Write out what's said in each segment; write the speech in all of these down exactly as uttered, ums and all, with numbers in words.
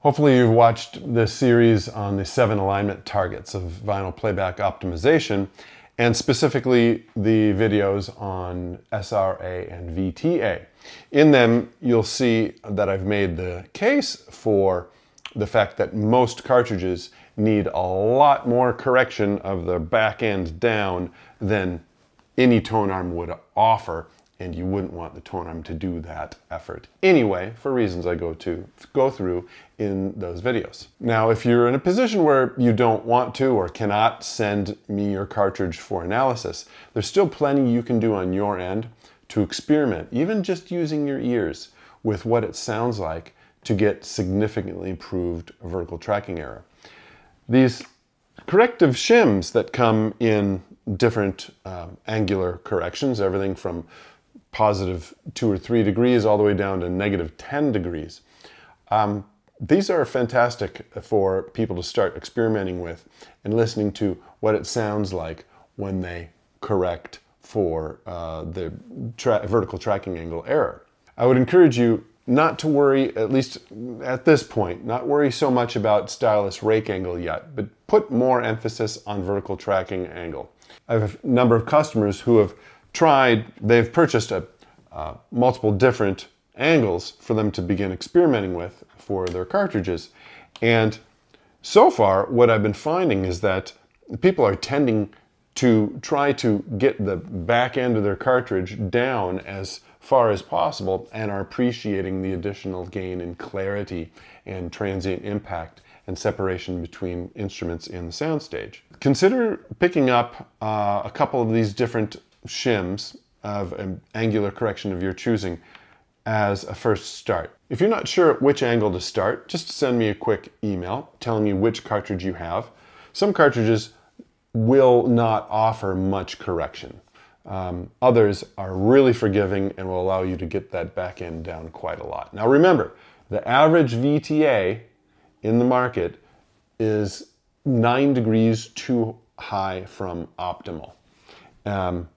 Hopefully you've watched this series on the seven alignment targets of vinyl playback optimization, and specifically the videos on S R A and V T A. In them, you'll see that I've made the case for the fact that most cartridges need a lot more correction of the back end down than any tonearm would offer, and you wouldn't want the tonearm to do that effort anyway, for reasons I go to go through in those videos. Now, if you're in a position where you don't want to or cannot send me your cartridge for analysis, there's still plenty you can do on your end to experiment, even just using your ears, with what it sounds like to get significantly improved vertical tracking error. These corrective shims that come in different uh, angular corrections, everything from positive two or three degrees all the way down to negative ten degrees. Um, these are fantastic for people to start experimenting with and listening to what it sounds like when they correct for uh, the tra vertical tracking angle error. I would encourage you not to worry, at least at this point, not worry so much about stylus rake angle yet, but put more emphasis on vertical tracking angle. I have a number of customers who have tried, they've purchased a, uh, multiple different angles for them to begin experimenting with for their cartridges. And so far, what I've been finding is that people are tending to try to get the back end of their cartridge down as far as possible and are appreciating the additional gain in clarity and transient impact and separation between instruments in the soundstage. Consider picking up uh, a couple of these different shims of an angular correction of your choosing as a first start. If you're not sure which angle to start, just send me a quick email telling me which cartridge you have. Some cartridges will not offer much correction. Um, others are really forgiving and will allow you to get that back end down quite a lot. Now remember, the average V T A in the market is nine degrees too high from optimal. Um,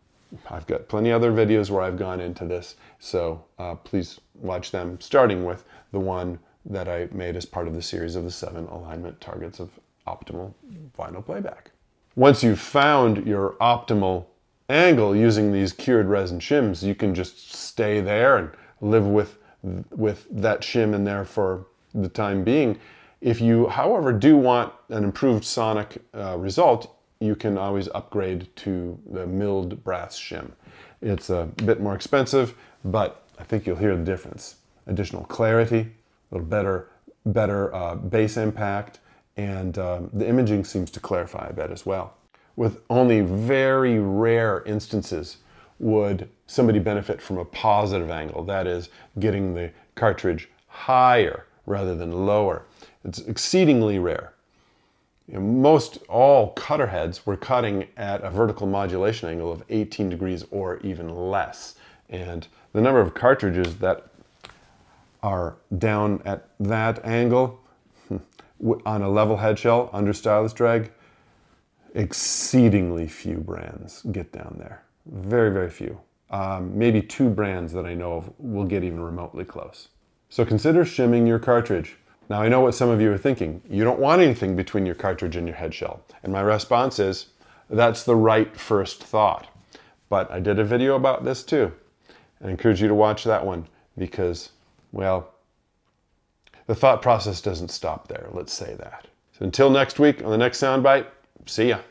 I've got plenty of other videos where I've gone into this, so uh, please watch them, starting with the one that I made as part of the series of the seven alignment targets of optimal vinyl playback. Once you've found your optimal angle using these cured resin shims, you can just stay there and live with, with that shim in there for the time being. If you, however, do want an improved sonic uh, result, you can always upgrade to the milled brass shim. It's a bit more expensive, but I think you'll hear the difference. Additional clarity, a little better, better uh, bass impact, and um, the imaging seems to clarify a bit as well. With only very rare instances would somebody benefit from a positive angle, that is, getting the cartridge higher rather than lower. It's exceedingly rare. In most all cutter heads were cutting at a vertical modulation angle of eighteen degrees or even less. And the number of cartridges that are down at that angle on a level head shell under stylus drag, exceedingly few brands get down there. Very, very few. Um, maybe two brands that I know of will get even remotely close. So consider shimming your cartridge. Now I know what some of you are thinking. You don't want anything between your cartridge and your head shell. And my response is, that's the right first thought. But I did a video about this too. I encourage you to watch that one because, well, the thought process doesn't stop there, let's say that. So until next week on the next soundbite, see ya.